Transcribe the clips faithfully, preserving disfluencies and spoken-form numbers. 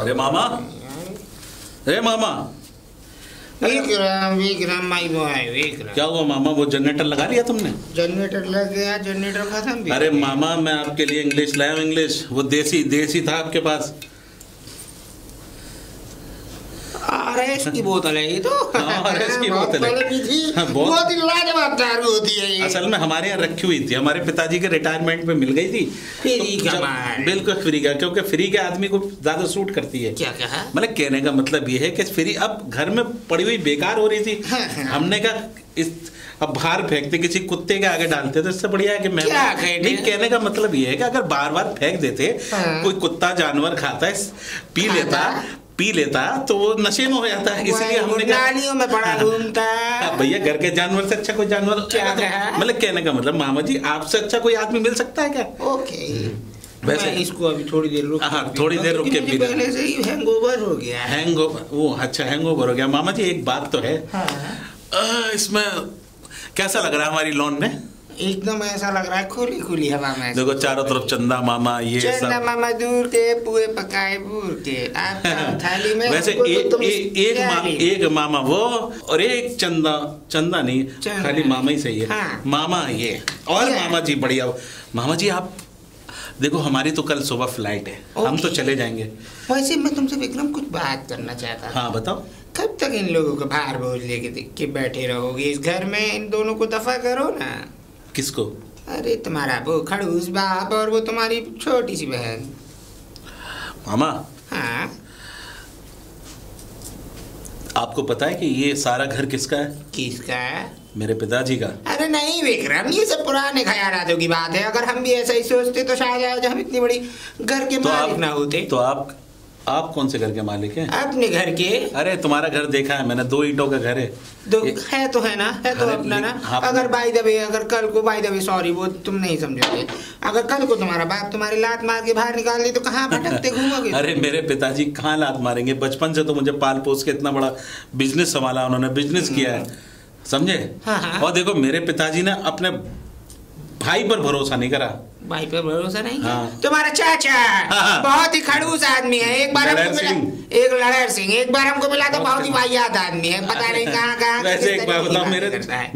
अरे मामा, अरे मामा, विक्रम विक्रम माय बॉय विक्रम, क्या हुआ मामा? वो जनरेटर लगा लिया तुमने? जनरेटर लग गया, जनरेटर खत्म भी। अरे मामा मैं आपके लिए इंग्लिश लाया हूँ, इंग्लिश। वो देसी देसी था आपके पास, आरएस की बोतल है ये तो। आरएस की बोतल है, बहुत ही लाजवाब दारू होती है। असल में हमारे यहाँ रखी हुई थी, हमारे पिताजी के रिटायरमेंट में मिल गई थी। फ्री का माल, बिल्कुल फ्री का, क्योंकि फ्री के आदमी को ज्यादा सूट करती है। क्या कहा? मतलब कहने का मतलब ये है कि फ्री अब घर में पड़ी हुई बेकार हो रही थी। हाँ, हाँ। हमने कहा इस अब बाहर फेंकते, किसी कुत्ते के आगे डालते तो इससे बढ़िया है कि मैं नहीं। कहने का मतलब ये है कि अगर बार बार फेंक देते, कोई कुत्ता जानवर खाता है, पी लेता पी लेता तो वो नशे में हो जाता है। इसलिए हमने नालियों में बड़ा घूमता है भैया। घर के जानवर से अच्छा कोई जानवर? क्या मतलब कहने का मतलब मामा जी आपसे अच्छा कोई आदमी मिल सकता है क्या? ओके, वैसे इसको अभी थोड़ी देर रुक, हाँ थोड़ी देर रुक के पी लें। पहले से ही हैंगओवर हो गया। हैंगओवर, वो अच्छा हैंगओवर हो गया। मामा जी एक बात तो है, इसमें कैसा लग रहा है हमारी लॉन में? एकदम ऐसा लग रहा है खुली खुली हवा में। देखो चारों तरफ चंदा मामा, ये सब चंदा मामा दूर के, पुए पकाए बूर के, आप थाली में। वैसे ए, ए, एक मामा, एक मामा वो और एक चंदा, चंदा नहीं खाली मामा ही सही है। हाँ। मामा ये और ये। मामा जी बढ़िया। मामा जी आप देखो हमारी तो कल सुबह फ्लाइट है, हम तो चले जाएंगे। वैसे मैं तुमसे विक्रम कुछ बात करना चाहता हूँ। हाँ बताओ। कब तक इन लोगों को भार बोझ लेके बैठे रहोगे इस घर में? इन दोनों को दफा करो ना। किसको? अरे तुम्हारा वो खड़ूस बाप और वो तुम्हारी छोटी सी बहन। मामा हाँ, आपको पता है कि ये सारा घर किसका है? किसका है? मेरे पिताजी का। अरे नहीं विक्रम, ये सब पुराने ख्यालों की बात है। अगर हम भी ऐसा ही सोचते तो शायद आज हम इतनी बड़ी घर के तो मालिक ना होते। तो आप आप कौन से घर के मालिक हैं? अपने घर के। अरे तुम्हारा घर देखा है मैंने, दो ईंटों का घर है। दो है तो है ना, है तो अपना ना। हाँ, अगर बाय द वे, अगर कल को बाय द वे, सॉरी वो तुम नहीं समझोगे, अगर कल को तुम्हारा बाप तुम्हारी लात मार के बाहर निकाल दे तो कहाँ भटकते घूमोगे? अरे मेरे पिताजी कहाँ लात मारेंगे, बचपन से तो मुझे पाल पोस के इतना बड़ा बिजनेस संभाला उन्होंने, बिजनेस किया है समझे। और देखो मेरे पिताजी ने अपने भाई पर भरोसा नहीं करा। भाई पर भरोसा नहीं? हाँ। तुम्हारा चाचा हाँ। बहुत ही खड़ूस आदमी है। एक बार हमको मिला, एक लड़र सिंह, एक बार हमको मिला तो बहुत ही वाहियात आदमी है, पता नहीं कहाँ कहाँ। वैसे एक बार बताओ, मेरे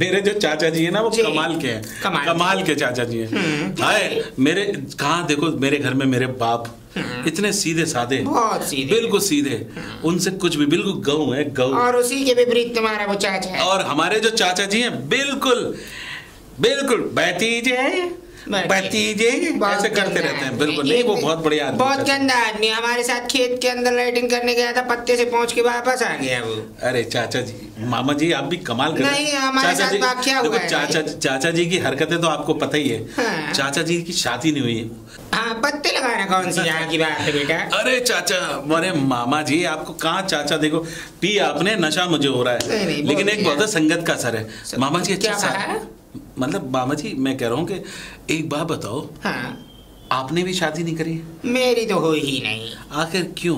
मेरे जो चाचा जी है ना वो कमाल के हैं, कमाल के चाचा जी हैं। हाय मेरे कहाँ देखो, मेरे घर में मेरे बाप इतने सीधे साधे, बहुत सीधे, बिल्कुल सीधे, उनसे कुछ भी, बिल्कुल गऊ है गऊ। और उसी के विपरीत तुम्हारा वो चाचा। और हमारे जो चाचा जी है बिल्कुल बिल्कुल भतीजे भतीजे ऐसे करते रहते हैं। बिल्कुल नहीं, वो बहुत बढ़िया आदमी, बहुत गंदा आदमी। हमारे साथ खेत के अंदर लाइटिंग करने गया था, पत्ते से पहुंच के वापस आ गया वो। अरे चाचा जी, मामा जी आप भी कमाल कर रहे हैं। हमारे साथ वाकया हुआ है। चाचा चाचा जी की हरकतें तो आपको पता ही है। चाचा जी की शादी नहीं हुई है। हाँ, पत्ते लगाना कौन सी यहाँ की बात है बेटा। अरे चाचा, अरे मामा जी आपको कहाँ चाचा, देखो पी आपने, नशा मुझे हो रहा है। लेकिन एक बहुत संगत का असर है मामा जी। अच्छा मतलब मामा जी मैं कह रहा हूँ कि एक बात बताओ। हाँ। आपने भी शादी नहीं करी? मेरी तो हो ही नहीं। आखिर क्यों?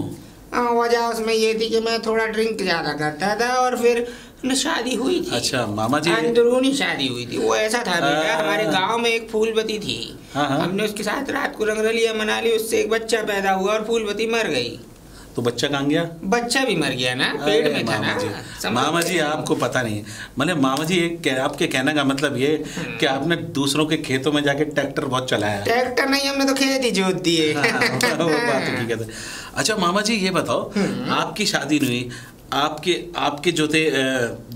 वजह उसमें ये थी कि मैं थोड़ा ड्रिंक ज्यादा करता था और फिर शादी हुई थी। अच्छा मामा जी, अंदरूनी शादी हुई थी। वो ऐसा था बेटा, हमारे गांव में एक फूलवती थी, हमने उसके साथ रात को रंगरलिया मना ली, उससे एक बच्चा पैदा हुआ और फूलवती मर गई। तो बच्चा कहाँ गया? बच्चा भी मर गया ना, पेट में था ना। मामा जी आपको पता नहीं है, मतलब मामा जी आपके कहने का मतलब ये कि आपने दूसरों के खेतों में जाके ट्रैक्टर बहुत चलाया। ट्रैक्टर नहीं, हमने तो खेत ही जोत दिए। अच्छा मामा जी ये बताओ, आपकी शादी नहीं, आपके आपके जो थे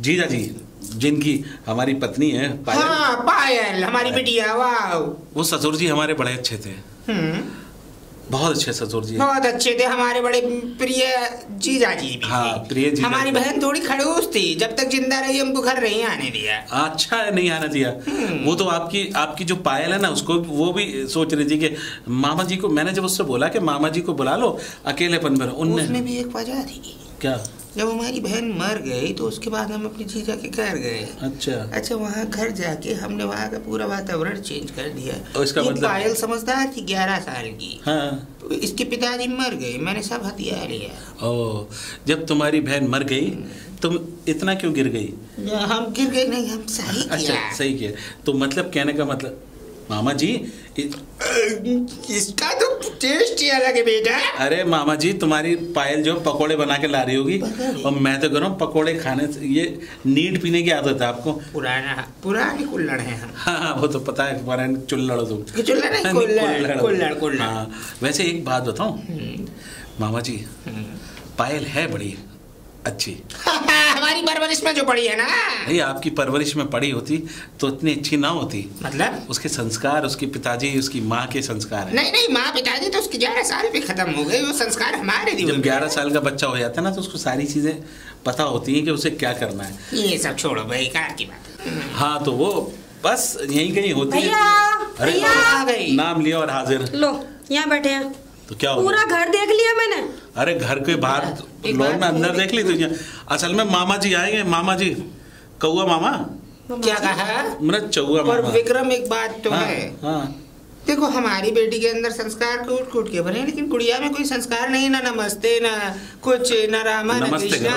जीजा जी जिनकी हमारी पत्नी है पायल, हाँ, पायल हमारी बिटिया, वाह, वो ससुर जी हमारे बड़े अच्छे थे। बहुत अच्छे ससुर जी, बहुत अच्छे थे, हमारे बड़े प्रिय जीजा जी भी। हाँ, प्रिय जीजा। हमारी बहन थोड़ी खड़ूस थी, जब तक जिंदा रही हमको घर नहीं आने दिया। अच्छा नहीं आने दिया? वो तो आपकी आपकी जो पायल है ना, उसको वो भी सोच रही थी कि मामा जी को, मैंने जब उससे बोला कि मामा जी को बुला लो अकेलेपन पर, उनमें भी एक वजह थी। क्या? जब हमारी बहन मर गई तो उसके बाद हम अपने जीजा के घर गए। अच्छा अच्छा वहाँ घर जाके हमने वहाँ का पूरा वातावरण चेंज कर दिया। इसका मतलब पायल समझदार थी, ग्यारह साल की। हाँ। तो इसके पिताजी मर गए, मैंने सब हथियार लिया। ओह, जब तुम्हारी बहन मर गई तुम इतना क्यों गिर गई? हम गिर गए नहीं, हम सही किया। अच्छा सही किया। तो मतलब कहने का मतलब मामा जी इ... इसका तो टेस्ट ही अलग है बेटा। अरे मामा जी तुम्हारी पायल जो पकोड़े बना के ला रही होगी और मैं तो कह रहा हूँ पकोड़े खाने से ये नीट पीने की आदत है आपको। पुराना पुराने कुल्लड़ हैं हम। हाँ वो तो पता है पुराने चुल्लड़ तुम कुल्लड़ कुल्लड़। हाँ वैसे एक बात बताऊँ मामा जी पायल है बड़ी अच्छी। हमारी परवरिश में जो पड़ी है ना। नहीं आपकी परवरिश में पड़ी होती तो इतनी अच्छी ना होती। मतलब उसके संस्कार उसके पिताजी उसकी माँ के संस्कार है। नहीं नहीं माँ पिताजी तो उसके ग्यारह साल पे खत्म हो गए वो संस्कार हमारे दिए। जब ग्यारह साल का बच्चा हो जाता है ना तो उसको सारी चीजें पता होती है कि उसे क्या करना है। ये सब छोड़ो बेकार की बात। हाँ तो वो बस यही कहीं होती है। नाम लिया और हाजिर। लो यहाँ बैठे हैं तो क्या हो पूरा घर देख लिया मैंने। अरे घर के बाहर लॉन में अंदर देख ली तुझे। असल में मामा जी आएंगे। मामा जी कौआ मामा क्या कहा मेरा चौआ मामा। और विक्रम एक बात तो हाँ, है हाँ। देखो हमारी बेटी के अंदर संस्कार कूट कूट के भरे लेकिन गुड़िया में कोई संस्कार नहीं ना। नमस्ते ना कुछ ना रामा ना कृष्णा।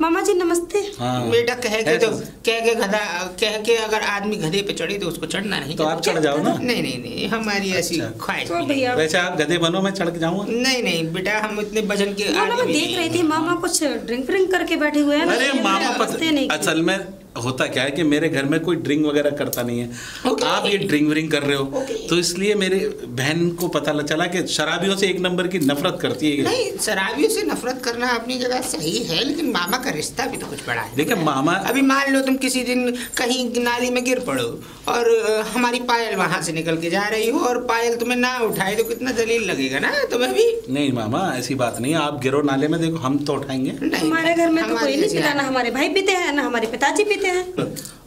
मामा जी नमस्ते। हाँ। बेटा कह के तो कह के गधा कह के अगर आदमी गधे पे चढ़े तो उसको चढ़ना नहीं तो आप चढ़ जाओ ना। नहीं नहीं नहीं हमारी ऐसी ख्वाहिश। वैसे आप गधे बनो मैं चढ़ के जाऊँगा। नहीं नहीं बेटा हम इतने वजन के देख रहे थे मामा कुछ ड्रिंक व्रिंक करके बैठे हुए हैं। अरे मामा असल में होता क्या है कि मेरे घर में कोई ड्रिंक वगैरह करता नहीं है। okay. आप ये ड्रिंक व्रिंक कर रहे हो okay. तो इसलिए मेरे बहन को पता चला कि शराबियों से एक नंबर की नफरत करती है। नहीं शराबियों से नफरत करना अपनी जगह सही है लेकिन मामा का रिश्ता भी तो कुछ बड़ा है। देखिए मामा अभी मान लो तुम किसी दिन कहीं नाली में गिर पड़ो और हमारी पायल वहाँ से निकल के जा रही हो और पायल तुम्हें ना उठाए तो कितना जलील लगेगा ना तुम्हें भी। नहीं मामा ऐसी बात नहीं आप गिरो नाले में देखो हम तो उठाएंगे। हमारे घर में तो कोई नहीं पीता ना हमारे भाई पीते हैं ना हमारे पिताजी पीते।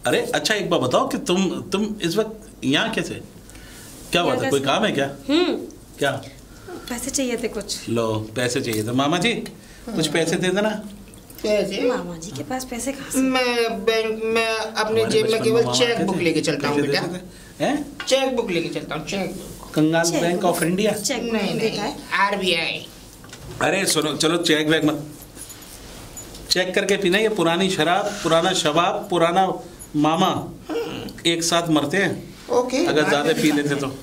अरे अच्छा एक बात बताओ कि तुम तुम इस वक्त यहाँ कैसे क्या बात है कोई काम है क्या? हम्म क्या पैसे चाहिए थे कुछ। लो पैसे चाहिए थे मामा जी कुछ पैसे दे देना। पैसे मामा जी के पास पैसे कहाँ से? मैं बैंक में अपने जेब में केवल चेक बुक लेके चलता हूँ बेटा। चेक बुक लेके चलता हूँ चेक कंगाल बैंक ऑफ इंडिया चेक नहीं आर बी आई। अरे सुनो चलो चेक बैग मत चेक करके पीना। ये पुरानी शराब पुराना शबाब पुराना मामा एक साथ मरते हैं। ओके अगर ज्यादा पी लेते तो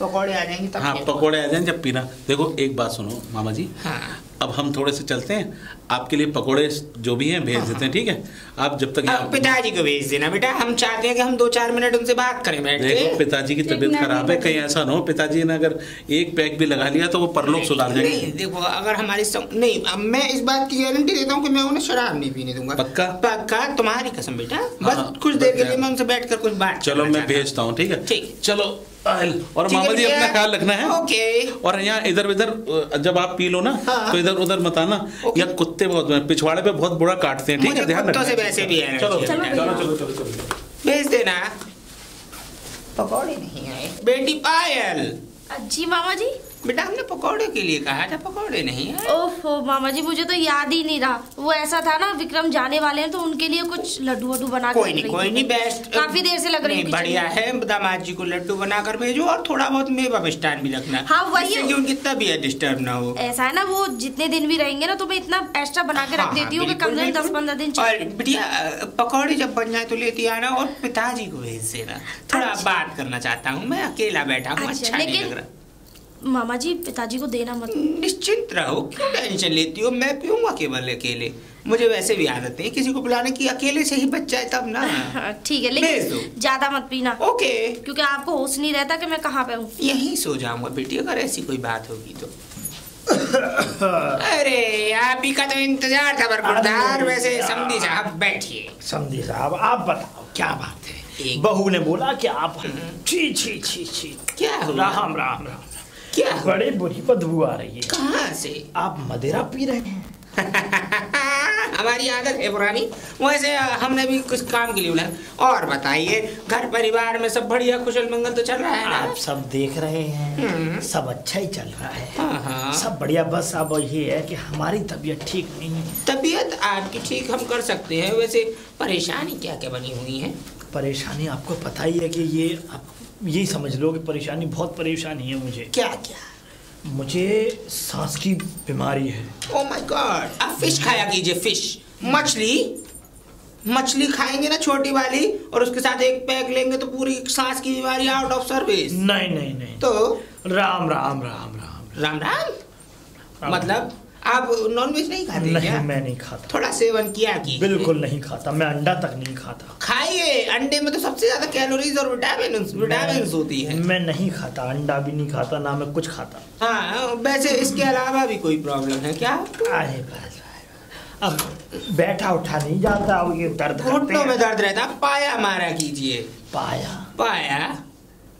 पकोड़े आ जाएंगे। हाँ पकोड़े आ जाएंगे जब पीना। देखो एक बात सुनो मामा जी हाँ। अब हम थोड़े से चलते हैं आपके लिए पकोड़े जो भी हैं भेज हाँ। देते हैं ठीक है। आप जब तक पिताजी को भेज देना बेटा हम चाहते हैं कि हम दो चार मिनट उनसे बात करें। देखो पिताजी की तबीयत खराब है कहीं ऐसा ना हो पिताजी ने अगर एक पैक भी लगा लिया तो वो परलोक सुधार जाएंगे। नहीं देखो अगर हमारी नहीं अब मैं इस बात की गारंटी देता हूँ कि मैं उन्हें शराब नहीं पीने दूंगा। पक्का पक्का तुम्हारी कसम बेटा। बस कुछ देर के लिए मैं उनसे बैठ कर कुछ बात। चलो मैं भेजता हूँ ठीक है। ठीक चलो और मामा जी अपना ख्याल रखना है। ओके और यहाँ इधर उधर जब आप पी लो ना हाँ। तो इधर उधर मत आना। या कुत्ते बहुत पिछवाड़े पे बहुत बुरा काटते हैं ठीक है ध्यान रखना। वैसे भी है चलो चलो चलो चलो भेज देना। पकौड़े नहीं आए बेटी पायल। जी मामा जी बेटा हमने पकौड़े के लिए कहा था पकौड़े नहीं आए। ओहो मामा जी मुझे तो याद ही नहीं रहा। वो ऐसा था ना विक्रम जाने वाले हैं तो उनके लिए कुछ लड्डू वड्डू बना कोई नहीं कोई नहीं बेस्ट काफी देर से लग रही है। बढ़िया है दामाद जी को लड्डू बनाकर भेजो और थोड़ा बहुत मेवा मिष्ठान भी रखना। हाँ वही है उनकी तबीयत डिस्टर्ब ना हो। ऐसा है ना वो जितने दिन भी रहेंगे ना तो मैं इतना एक्स्ट्रा बना के रख देती हूँ कि कम से कम दस पंद्रह दिन। और बढ़िया पकौड़े जब बन जाए तो लेती आना और पिताजी को भेज देना। थोड़ा बात करना चाहता हूँ मैं अकेला बैठा हूँ अच्छा नहीं लग रहा। मामा जी पिताजी को देना मत। निश्चिंत रहो क्यों टेंशन लेती हो मैं पीऊंगा केवल अकेले। मुझे वैसे भी आदत है किसी को बुलाने की अकेले से ही बच्चा है तब ना। ठीक है लेकिन ज्यादा मत पीना। ओके क्योंकि आपको होश नहीं रहता कि मैं कहाँ पे हूँ। यहीं सो जाऊंगा बेटी अगर ऐसी कोई बात होगी तो। अरे आप ही का तो इंतजार था बरकरदार। वैसे समधी साहब बैठिए। समधी साहब आप बताओ क्या बात है। बहू ने बोला की आप छी छी छी छी क्या राम राम राम क्या बड़ी बुरी बदबू आ रही है। कहाँ से आप मदिरा पी रहे हैं? हमारी आदत है पुरानी। वैसे हमने भी कुछ काम के लिए बुलाया। और बताइए घर परिवार में सब बढ़िया कुशल मंगल तो चल रहा है ना? आप सब देख रहे हैं सब अच्छा ही चल रहा है सब बढ़िया। बस अब ये है कि हमारी तबीयत ठीक नहीं है। तबीयत आपकी ठीक हम कर सकते हैं। वैसे परेशानी क्या क्या बनी हुई है? परेशानी आपको पता ही है कि ये यही समझ लो कि परेशानी बहुत परेशानी है मुझे। क्या क्या? मुझे सांस की बीमारी है। Oh my God. आप फिश खाया कीजिए फिश मछली मछली खाएंगे ना छोटी वाली और उसके साथ एक पैक लेंगे तो पूरी सांस की बीमारी आउट ऑफ सर्विस। नहीं नहीं नहीं तो राम राम राम राम राम राम। मतलब आप नॉनवेज नहीं खाते? नहीं क्या? मैं नहीं खाता। थोड़ा सेवन किया कि बिल्कुल नहीं खाता। मैं अंडा तक नहीं खाता। खाइए, अंडे में तो सबसे ज्यादा कैलोरीज और विटामिन विटामिन होती है। मैं नहीं खाता, अंडा भी नहीं खाता, ना मैं कुछ खाता। हाँ, वैसे इसके अलावा भी कोई प्रॉब्लम है क्या? अरे बस अब बैठा उठा नहीं जाता, अब ये दर्द घुटनों में दर्द रहता। पाया मारा कीजिए। पाया पाया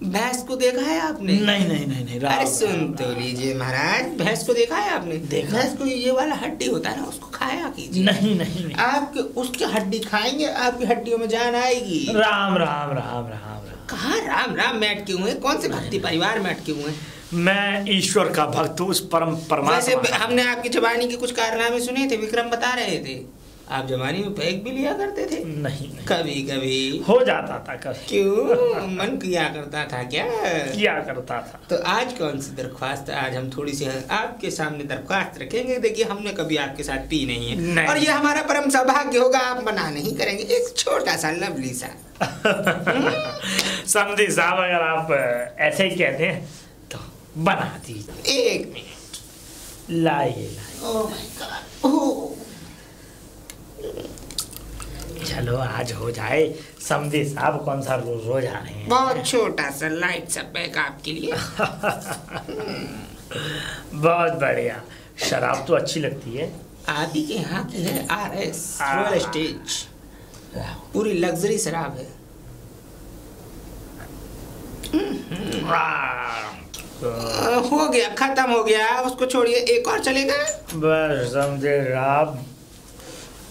भैंस को देखा है आपने? नहीं नहीं नहीं नहीं। अरे सुन तो लीजिए महाराज, भैंस को देखा है आपने? देखा। भैंस को ये वाला हड्डी होता है ना, उसको खाया कीजिए। नहीं नहीं, नहीं। आपके उसकी हड्डी खाएंगे, आपकी हड्डियों में जान आएगी। राम राम राम राम राम। कहाँ राम राम में अटके हुए? कौन से भक्ति परिवार में अटके हुए? मैं ईश्वर का भक्त हूँ, उस परम परमात्मा। हमने आपकी जवानी के कुछ कारनामे सुने थे, विक्रम बता रहे थे। आप जवानी में पैक भी लिया करते थे? नहीं, नहीं। कभी कभी हो जाता था। कभी क्यों? मन किया करता था। क्या किया करता था? तो आज कौन सी दरख्वास्त? आज हम थोड़ी सी आपके सामने दरख्वास्त रखेंगे। देखिए, हमने कभी आपके साथ पी नहीं है, नहीं। और ये हमारा परम सौभाग्य होगा, आप मना नहीं करेंगे। एक छोटा सा लवली सा समझी साहब, अगर आप ऐसे ही कहते हैं तो बना दीजिए। एक मिनट लाइए। ओह माय गॉड, ओह चलो आज हो जाए। समझे साहब, कौन सा रोज रोज आ रहे हैं। बहुत छोटा सा लाइट सा पैक आपके लिए। बहुत बढ़िया। शराब तो अच्छी लगती है आप ही के यहाँ की है। आरएस रॉयल स्टेज, पूरी लग्जरी शराब है। हो गया, खत्म हो गया, उसको छोड़िए। एक और चलेगा? बस समझे साहब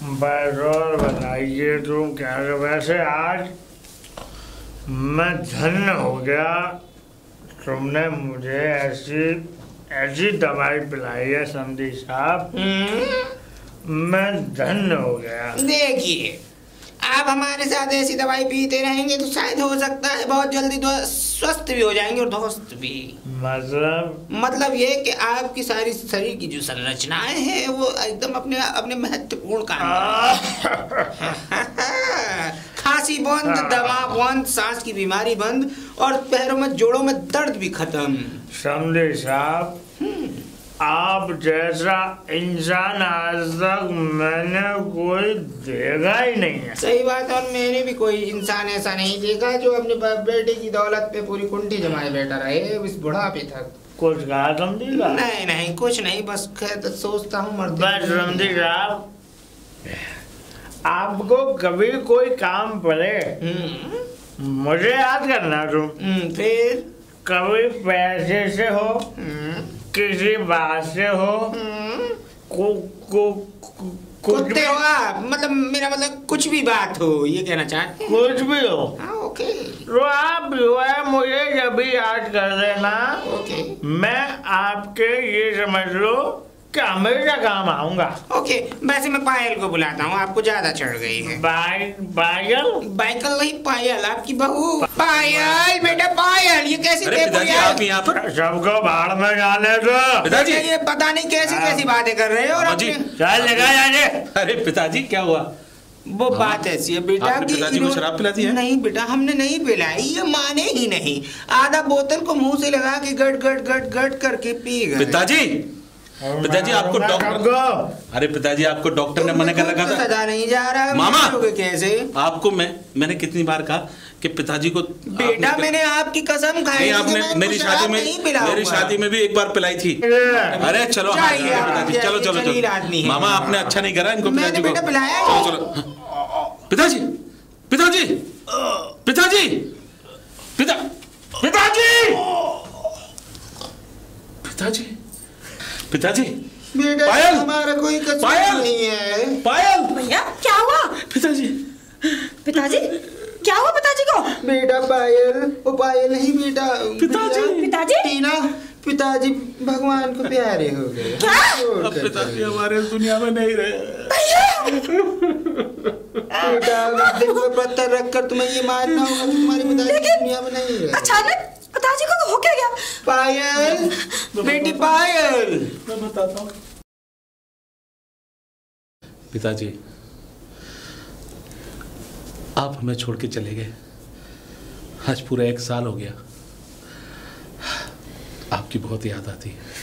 बरोबर बताइए तुम क्या। वैसे आज मैं धन्य हो गया, तुमने मुझे ऐसी ऐसी दवाई पिलाई है संदीप साहब, मैं धन्य हो गया। देखिए, आप हमारे साथ ऐसी दवाई पीते रहेंगे तो शायद हो सकता है बहुत जल्दी स्वस्थ भी हो जाएंगे और दोस्त भी। मतलब मतलब ये कि आपकी सारी शरीर की जो संरचनाएं हैं वो एकदम अपने अपने महत्वपूर्ण काम। खांसी बंद, दमा बंद, सांस की बीमारी बंद, और पैरों में जोड़ों में दर्द भी खत्म। समझे साहब, आप जैसा इंसान आज तक मैंने कोई देखा ही नहीं है। सही बात है, और मैंने भी कोई इंसान ऐसा नहीं देखा जो अपने बेटे की दौलत पे पूरी कुंठी जमाए बैठा रहे इस बुढ़ापे तक। कुछ कहा रमदीला? नहीं नहीं, कुछ नहीं, बस सोचता हूँ मरते। रमदीला, आपको कभी कोई काम पड़े मुझे याद करना तुम। फिर कभी पैसे से हो, किसी बात से हो, को, को, को, कुत्ते हो आप, मतलब मेरा मतलब कुछ भी बात हो, ये कहना चाहते हैं। कुछ भी हो। हाँ, ओके। तो आप जो है मुझे जब भी याद कर देना। ओके। मैं आपके ये समझ लो कि हमेशा काम आऊंगा। ओके। वैसे मैं पायल को बुलाता हूँ, आपको ज्यादा चढ़ गई है। बाय पायल बाइकल नहीं, पायल आपकी बहू। पायल बेटा पायल, ये कैसी आप यहाँ पर सबको बाढ़ में डाले तो पिताजी ये पता नहीं कैसी कैसी बातें कर रहे हो। और अरे पिताजी क्या हुआ? वो हाँ। बात ऐसी है बेटा कि शराब पिलाती है? नहीं बेटा, हमने नहीं पिलाई, ये माने ही नहीं। आधा बोतल को मुँह से लगा के गट गट गट गट करके पी गए। पिताजी पिताजी आपको डॉक्टर अरे पिताजी आपको डॉक्टर ने मना कर रखा था। सजा नहीं जा रहा है मामा। कैसे? आपको मैं मैंने कितनी बार कहा कि पिताजी को बेटा मैंने आपकी कसम खाई। आपने मेरी शादी में मेरी शादी में भी एक बार पिलाई थी। अरे चलो पिताजी, चलो चलो चलो मामा, आपने अच्छा नहीं करा इनको। पिताजी को चलो चलो। पिताजी पिताजी पिताजी पिता पिताजी पिताजी पिताजी पायल, हमारा कोई कसूर नहीं है। पायल भैया क्या हुआ? पिताजी पिताजी क्या हुआ पिताजी को? बेटा पायल, वो पायल नहीं बेटा, पिताजी पिताजी टीना। पिताजी भगवान को प्यारे हो गए। अब पिताजी हमारे दुनिया में नहीं रहे। बेटा पत्थर रखकर तुम्हें ये मारना होगा, तुम्हारे पिताजी दुनिया में नहीं रहे। अचानक पिताजी को हो क्या गया? पायल बेटी पायल, मैं बताता हूँ। पिताजी आप हमें छोड़ के चले गए। आज पूरा एक साल हो गया, आपकी बहुत याद आती है।